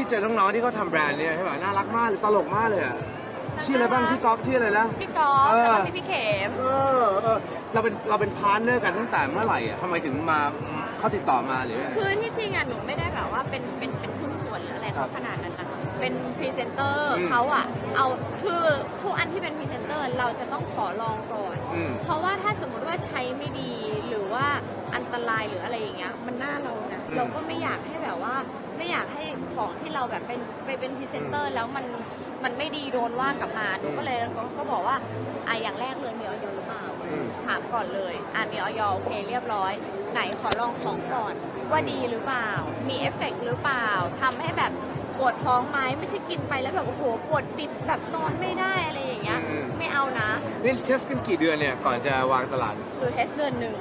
พี่เจอน้องๆที่เขาทำแบรนด์เนี่ยใช่ป่ะน่ารักมากเลยตลกมากเลยอ่ะชื่ออะไรบ้างชื่อก๊อฟชื่ออะไรนะพี่ก๊อฟแล้วก็พี่เข็มเราเป็นพาร์ทเนอร์กันตั้งแต่เมื่อไหร่อ่ะทำไมถึงมาเขาติดต่อมาหรือคือที่จริงอ่ะหนูไม่ได้แบบว่าเป็นหุ้นส่วนหรืออะไรขนาดนั้นนะเป็นพรีเซนเตอร์เขาอ่ะเอาคือทุกอันที่เป็นพรีเซนเตอร์เราจะต้องขอลองก่อนเพราะว่าถ้าสมมติว่าใช้ไม่ดีหรือว่าอันตรายหรืออะไรอย่างเงี้ยมันน่าเรานะเราก็ไม่อยากให้แบบว่าไม่อยากให้ของที่เราแบบเป็นพรีเซนเตอร์แล้วมันไม่ดีโดนว่ากลับมาหนูก็เลยก็บอกว่าอย่างแรกเลยมีออยหรือเปล่าถามก่อนเลยมีออยโอเคเรียบร้อยไหนขอลองของก่อนว่าดีหรือเปล่ามีเอฟเฟกต์หรือเปล่าทำให้แบบปวดท้องไหมไม่ใช่กินไปแล้วแบบโอ้โหปวดปิดแบบนอนไม่ได้อะไรอย่างเงี้ยไม่เอานะนี่เทสกันกี่เดือนเนี่ยก่อนจะวางตลาดคือเทสเดือนหนึ่ง